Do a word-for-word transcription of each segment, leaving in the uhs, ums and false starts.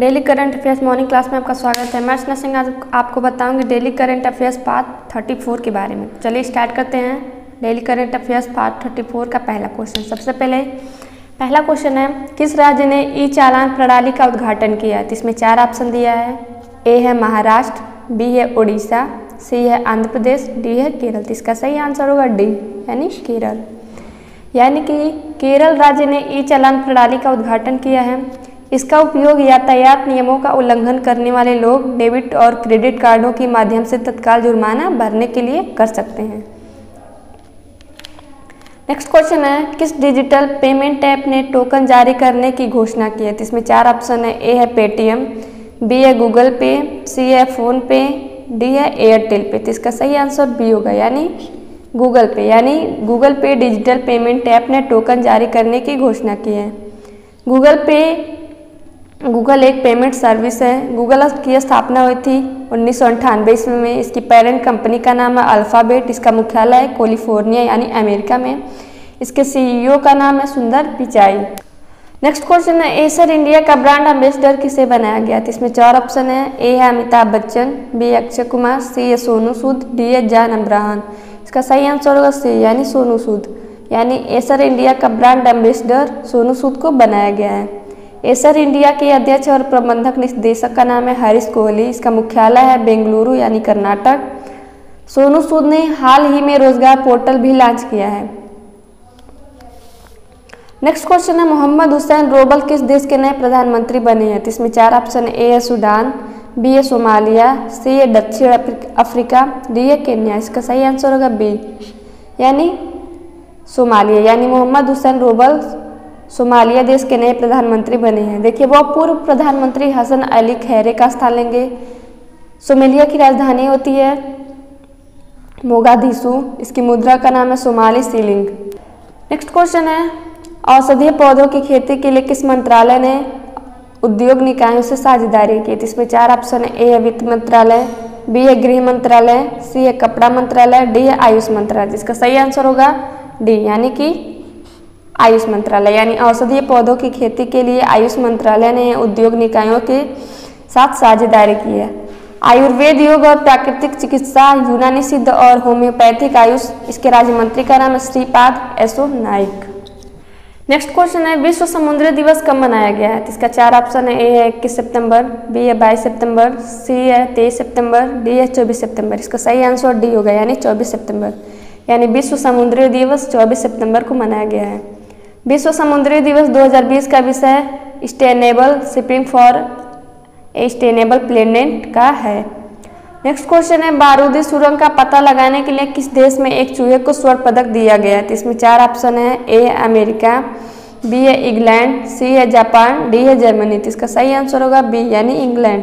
Daily current affairs morning class में आपका स्वागत है। मैं अर्षना सिंह आज आपको बताऊंगी डेली करंट अफेयर्स पार्ट चौंतीस के बारे में। चलिए स्टार्ट करते हैं डेली करंट अफेयर्स पार्ट चौंतीस का पहला क्वेश्चन। सबसे पहले पहला क्वेश्चन है, किस राज्य ने ई चालान प्रणाली का उद्घाटन किया है? तो इसमें चार ऑप्शन दिया है। ए है महाराष्ट्र, बी है उड़ीसा, सी है आंध्र प्रदेश, डी है केरल। तो इसका सही आंसर होगा डी यानी केरल। यानी कि केरल राज्य ने ई चालान प्रणाली का उद्घाटन किया है। इसका उपयोग यातायात नियमों का उल्लंघन करने वाले लोग डेबिट और क्रेडिट कार्डों के माध्यम से तत्काल जुर्माना भरने के लिए कर सकते हैं। नेक्स्ट क्वेश्चन है, किस डिजिटल पेमेंट ऐप ने टोकन जारी करने की घोषणा की है? तो इसमें चार ऑप्शन है। ए है पेटीएम, बी है गूगल पे, सी है फोन पे, डी है एयरटेल पे। तो इसका सही आंसर बी होगा यानी गूगल पे। यानी Google pay digital payment app ने टोकन जारी करने की घोषणा की है। गूगल पे गूगल एक पेमेंट सर्विस है। गूगल की स्थापना हुई थी उन्नीस सौ अंठानवे ईस्वी में। इसकी पेरेंट कंपनी का नाम है अल्फाबेट। इसका मुख्यालय है कैलिफोर्निया यानी अमेरिका में। इसके सीईओ का नाम है सुंदर पिचाई। नेक्स्ट क्वेश्चन है, एसर इंडिया का ब्रांड एम्बेसडर किसे बनाया गया? तो इसमें चार ऑप्शन है। ए है अमिताभ बच्चन, बी अक्षय कुमार, सी है सोनू सूद, डी है जान अमरान। इसका सही आंसर होगा सी यानी सोनू सूद। यानी एसर इंडिया का ब्रांड एम्बेसडर सोनू सूद को बनाया गया है। एसर इंडिया के अध्यक्ष और प्रबंधक निदेशक का नाम है हरीश कोहली। इसका मुख्यालय है बेंगलुरु यानी कर्नाटक। सोनू सूद ने हाल ही में रोजगार पोर्टल भी लॉन्च किया है। नेक्स्ट क्वेश्चन है, मोहम्मद हुसैन रोबल किस देश के नए प्रधानमंत्री बने हैं? तो इसमें चार ऑप्शन है। ए है सूडान, बी है सोमालिया, सी है दक्षिण अफ्रीका, डी है केन्या। इसका सही आंसर होगा बी यानी सोमालिया। यानी मोहम्मद हुसैन रोबल सोमालिया देश के नए प्रधानमंत्री बने हैं। देखिए, वह पूर्व प्रधानमंत्री हसन अली खैरे का स्थान लेंगे। सोमालिया की राजधानी होती है मोगादिशू। इसकी मुद्रा का नाम है सोमाली सीलिंग। नेक्स्ट क्वेश्चन है, औषधीय पौधों की खेती के लिए किस मंत्रालय ने उद्योग निकायों से साझेदारी की? तो इसमें चार ऑप्शन है। ए है वित्त मंत्रालय, बी है गृह मंत्रालय, सी है कपड़ा मंत्रालय, डी है आयुष मंत्रालय। इसका सही आंसर होगा डी यानी कि आयुष मंत्रालय। यानी औषधीय पौधों की खेती के लिए आयुष मंत्रालय ने उद्योग निकायों के साथ साझेदारी की है। आयुर्वेद, योग और प्राकृतिक चिकित्सा, यूनानी सिद्ध और होम्योपैथिक आयुष। इसके राज्य मंत्री का नाम है Shripad S O Naik. Next question है, विश्व समुद्र दिवस कब मनाया गया है? तो इसका चार ऑप्शन है। ए है इक्कीस सितंबर, बी है बाईस सितंबर, सी है तेईस सितंबर, डी है चौबीस सितंबर। इसका सही आंसर डी होगा यानी चौबीस सितंबर। यानी विश्व समुद्री दिवस चौबीस सितंबर को मनाया गया है। विश्व समुद्री दिवस दो हज़ार बीस का विषय sustainable shipping for a sustainable planet का है। नेक्स्ट क्वेश्चन है, बारूदी सुरंग का पता लगाने के लिए किस देश में एक चूहे को स्वर्ण पदक दिया गया है? तो इसमें चार ऑप्शन है। ए है अमेरिका, बी है इंग्लैंड, सी है जापान, डी है जर्मनी। तो इसका सही आंसर होगा बी यानी इंग्लैंड।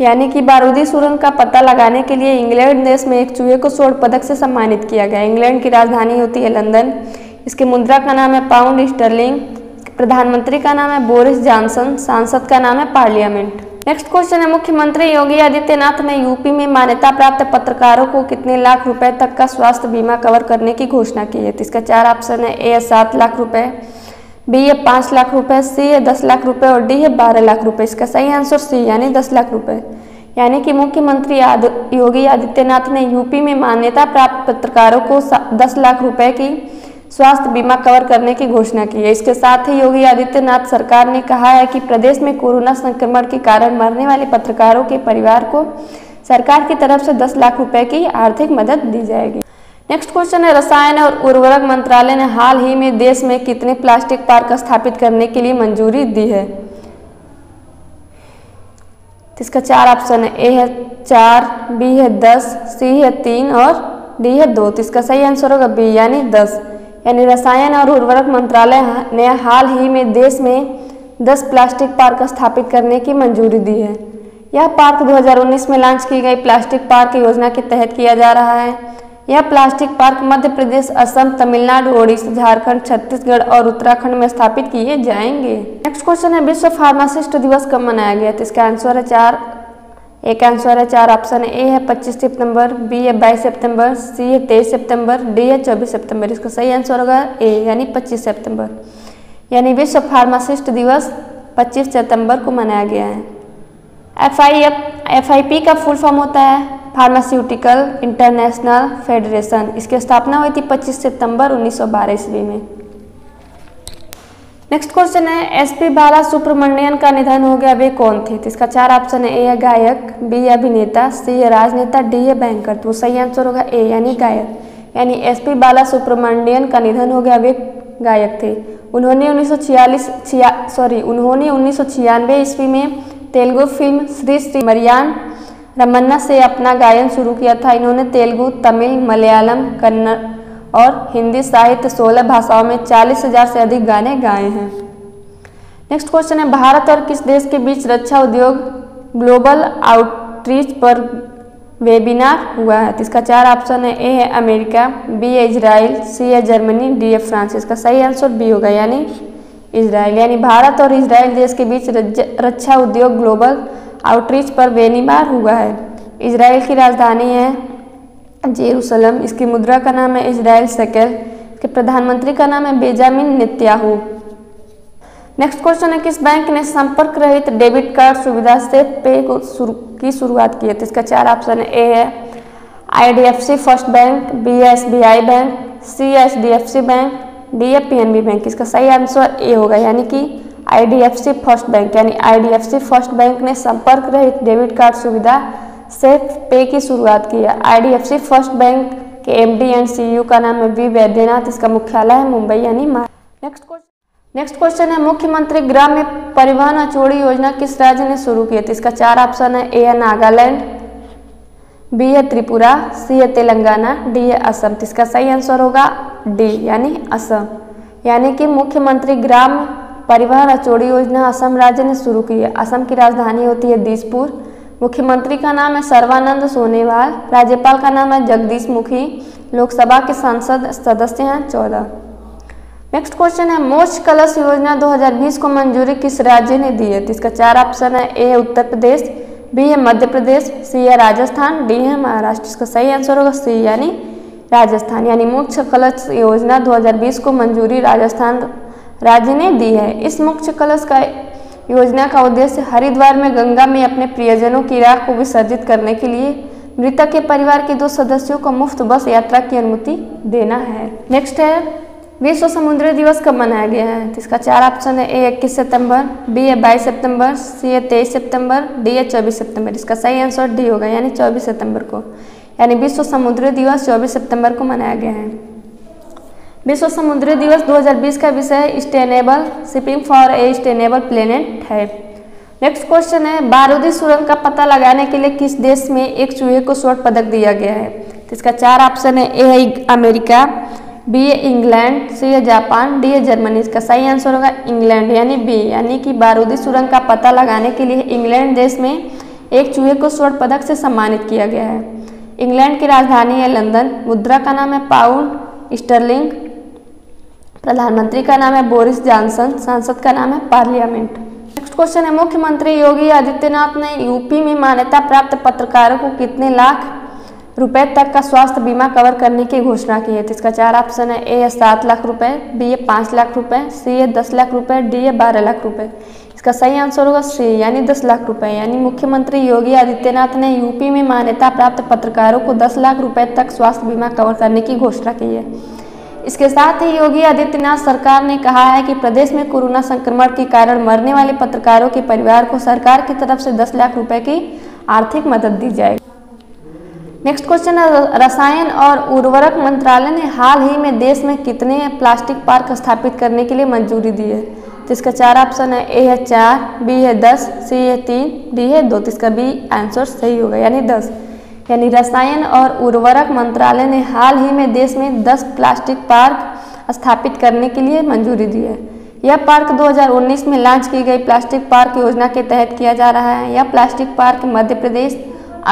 यानी कि बारूदी सुरंग का पता लगाने के लिए इंग्लैंड देश में एक चूहे को स्वर्ण पदक से सम्मानित किया गया। इंग्लैंड की राजधानी होती है लंदन। इसकी मुद्रा का नाम है पाउंड स्टर्लिंग। प्रधानमंत्री का नाम है बोरिस जॉनसन। सांसद का नाम है पार्लियामेंट। नेक्स्ट क्वेश्चन है, मुख्यमंत्री योगी आदित्यनाथ ने यूपी में मान्यता प्राप्त पत्रकारों को कितने लाख रुपए तक का स्वास्थ्य बीमा कवर करने की घोषणा की है? तो इसका चार ऑप्शन है। ए है सात लाख रुपए, बी है पाँच लाख रुपए, सी है दस लाख रुपए और डी है बारह लाख रुपए। इसका सही आंसर सी यानी दस लाख रुपए। यानी कि मुख्यमंत्री योगी आदित्यनाथ ने यूपी में मान्यता प्राप्त पत्रकारों को दस लाख रुपये की स्वास्थ्य बीमा कवर करने की घोषणा की है। इसके साथ ही योगी आदित्यनाथ सरकार ने कहा है कि प्रदेश में कोरोना संक्रमण के कारण मरने वाले पत्रकारों के परिवार को सरकार की तरफ से दस लाख रुपए की आर्थिक मदद दी जाएगी। नेक्स्ट क्वेश्चन है, रसायन और उर्वरक मंत्रालय ने हाल ही में देश में कितने प्लास्टिक पार्क स्थापित करने के लिए मंजूरी दी है? इसका चार ऑप्शन है। ए है चार, बी है दस, सी है तीन और डी है दो। तो इसका सही आंसर होगा बी यानी दस। यानी रसायन और उर्वरक मंत्रालय ने हाल ही में देश में दस प्लास्टिक पार्क स्थापित करने की मंजूरी दी है। यह पार्क दो हज़ार उन्नीस में लॉन्च की गई प्लास्टिक पार्क योजना के तहत किया जा रहा है। यह प्लास्टिक पार्क मध्य प्रदेश, असम, तमिलनाडु, ओडिशा, झारखंड, छत्तीसगढ़ और उत्तराखंड में स्थापित किए जाएंगे। नेक्स्ट क्वेश्चन है, विश्व फार्मासिस्ट दिवस कब मनाया गया? तो इसका आंसर है चार एक आंसर है चार ऑप्शन है। ए है पच्चीस सितंबर, बी है बाईस सितंबर, सी है तेईस सितंबर, डी है चौबीस सितंबर। इसका सही आंसर होगा ए यानी पच्चीस सितंबर। यानी विश्व फार्मासिस्ट दिवस पच्चीस सितंबर को मनाया गया है। F I F I P का फुल फॉर्म होता है फार्मास्यूटिकल इंटरनेशनल फेडरेशन। इसकी स्थापना हुई थी पच्चीस सितंबर उन्नीस सौ बारह ईस्वी में। नेक्स्ट क्वेश्चन है एसपी बालासुब्रमण्यन का निधन हो गया, वे कौन थे? तो इसका चार ऑप्शन है, ए है गायक, बी है अभिनेता, सी है राजनेता, डी है बैंकर। तो सही आंसर होगा ए यानी गायक, यानी एसपी बालासुब्रमण्यन का निधन हो गया, वे गायक थे। उन्होंने उन्नीस सौ छियालीस छिया सॉरी उन्होंने उन्नीस सौ छियानवे ईस्वी में तेलुगु फिल्म श्री श्री मरियान रमन्ना से अपना गायन शुरू किया था। इन्होंने तेलुगु, तमिल, मलयालम, कन्नड़ और हिंदी साहित्य सोलह भाषाओं में चालीस हजार से अधिक गाने गाए हैं। नेक्स्ट क्वेश्चन है भारत और किस देश के बीच रक्षा उद्योग ग्लोबल आउटरीच पर वेबिनार हुआ है? तो इसका चार ऑप्शन है, ए है अमेरिका, बी है इजराइल, सी है जर्मनी, डी है फ्रांस। इसका सही आंसर बी होगा यानी इजराइल, यानी भारत और इजराइल देश के बीच रक्षा उद्योग ग्लोबल आउटरीच पर वेबिनार हुआ है। इजराइल की राजधानी है जेरूसलम, इसकी मुद्रा का नाम है इजराइल शेकेल, इसके प्रधानमंत्री का नाम है बेजामिन नेतन्याहू। नेक्स्ट क्वेश्चन है किस बैंक ने संपर्क रहित डेबिट कार्ड सुविधा से पे को शुरू की शुरुआत की है? तो इसका चार ऑप्शन है, ए है I D F C first bank, B है S B I bank, C है H D F C bank, D है पी एन बी बैंक। इसका सही आंसर ए होगा यानी कि I D F C first bank, यानी I D F C first bank ने संपर्क रहित डेबिट कार्ड सुविधा से पे की शुरुआत की है। I D F C first bank के M D and C E O का नाम है वी वैदेहनाथ, इसका मुख्यालय है मुंबई यानी Maharashtra. Next question next question है मुख्यमंत्री ग्राम्य परिवहन अचोड़ी योजना किस राज्य ने शुरू की है? तो इसका चार ऑप्शन है, ए है नागालैंड, बी है त्रिपुरा, सी है तेलंगाना, डी है असम। तो इसका सही आंसर होगा डी यानी असम, यानी कि मुख्यमंत्री ग्राम परिवहन अचोड़ी योजना असम राज्य ने शुरू की है। असम की राजधानी होती है दिसपुर, मुख्यमंत्री का नाम है सर्वानंद सोनेवाल, राज्यपाल का नाम है जगदीश मुखी, लोकसभा के सांसद सदस्य हैं चौदह। नेक्स्ट क्वेश्चन है मोक्ष कलश योजना दो हज़ार बीस को मंजूरी किस राज्य ने दी है? तो इसका चार ऑप्शन है, ए है उत्तर प्रदेश, बी है मध्य प्रदेश, सी है राजस्थान, डी है महाराष्ट्र। इसका सही आंसर होगा सी यानी राजस्थान, यानी मोक्ष कलश योजना दो हज़ार बीस को मंजूरी राजस्थान राज्य ने दी है। इस मोक्ष कलश का योजना का उद्देश्य हरिद्वार में गंगा में अपने प्रियजनों की राख को विसर्जित करने के लिए मृतक के परिवार के दो सदस्यों को मुफ्त बस यात्रा की अनुमति देना है। नेक्स्ट है विश्व समुद्र दिवस कब मनाया गया है? तो इसका चार ऑप्शन है, ए इक्कीस सितंबर, बी है बाईस सितंबर, सी है तेईस सितंबर, डी है चौबीस सितंबर। इसका सही आंसर डी होगा यानी चौबीस सितंबर को, यानी विश्व समुद्र दिवस चौबीस सितंबर को मनाया गया है। विश्व समुद्री दिवस दो हज़ार बीस का विषय sustainable shipping for a sustainable planet है। नेक्स्ट क्वेश्चन है बारूदी सुरंग का पता लगाने के लिए किस देश में एक चूहे को स्वर्ण पदक दिया गया है? तो इसका चार ऑप्शन है, ए है अमेरिका, बी है इंग्लैंड, सी है जापान, डी है जर्मनी। इसका सही आंसर होगा इंग्लैंड यानी बी, यानी कि बारूदी सुरंग का पता लगाने के लिए इंग्लैंड देश में एक चूहे को स्वर्ण पदक से सम्मानित किया गया है। इंग्लैंड की राजधानी है लंदन, मुद्रा का नाम है पाउंड स्टर्लिंग, प्रधानमंत्री का नाम है बोरिस जॉनसन, सांसद का नाम है पार्लियामेंट। नेक्स्ट क्वेश्चन है मुख्यमंत्री योगी आदित्यनाथ ने यूपी में मान्यता प्राप्त पत्रकारों को कितने लाख रुपए तक का स्वास्थ्य बीमा कवर करने की घोषणा की है? तो इसका चार ऑप्शन है, ए है सात लाख रुपए, बी है पाँच लाख रुपए, सी है दस लाख रुपए, डी है बारह लाख रुपए। इसका सही आंसर होगा सी यानी दस लाख रुपए, यानी मुख्यमंत्री योगी आदित्यनाथ ने यूपी में मान्यता प्राप्त पत्रकारों को दस लाख रुपए तक स्वास्थ्य बीमा कवर करने की घोषणा की है। इसके साथ ही योगी आदित्यनाथ सरकार ने कहा है कि प्रदेश में कोरोना संक्रमण के कारण मरने वाले पत्रकारों के परिवार को सरकार की तरफ से दस लाख रुपए की आर्थिक मदद दी जाएगी। नेक्स्ट क्वेश्चन है रसायन और उर्वरक मंत्रालय ने हाल ही में देश में कितने प्लास्टिक पार्क स्थापित करने के लिए मंजूरी दी है? तो इसका चार ऑप्शन है, ए है चार, बी है दस, सी है तीन, डी है दो। तो इसका बी आंसर सही होगा यानी दस, यानी रसायन और उर्वरक मंत्रालय ने हाल ही में देश में दस प्लास्टिक पार्क स्थापित करने के लिए मंजूरी दी है। यह पार्क दो हज़ार उन्नीस में लॉन्च की गई प्लास्टिक पार्क योजना के तहत किया जा रहा है। यह प्लास्टिक पार्क मध्य प्रदेश,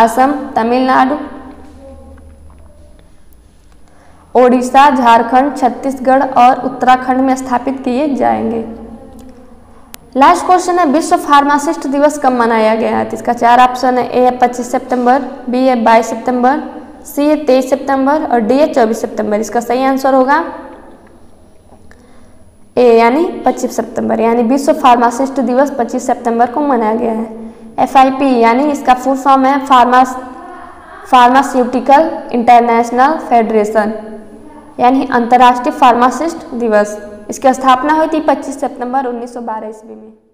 असम, तमिलनाडु, ओडिशा, झारखंड, छत्तीसगढ़ और उत्तराखंड में स्थापित किए जाएंगे। लास्ट क्वेश्चन है विश्व फार्मासिस्ट दिवस कब मनाया गया है? तो इसका चार ऑप्शन है, ए है पच्चीस सितंबर, बी है बाईस सितंबर, सी है तेईस सितंबर और डी है चौबीस सितंबर। इसका सही आंसर होगा ए यानी पच्चीस सितंबर, यानी विश्व फार्मासिस्ट दिवस पच्चीस सितंबर को मनाया गया है। एफ आई पी यानी इसका फुल फॉर्म है फार्मा फार्मास्यूटिकल इंटरनेशनल फेडरेशन, यानी अंतर्राष्ट्रीय फार्मासिस्ट दिवस। इसकी स्थापना हुई थी पच्चीस सितंबर उन्नीस सौ बारह ईस्वी में।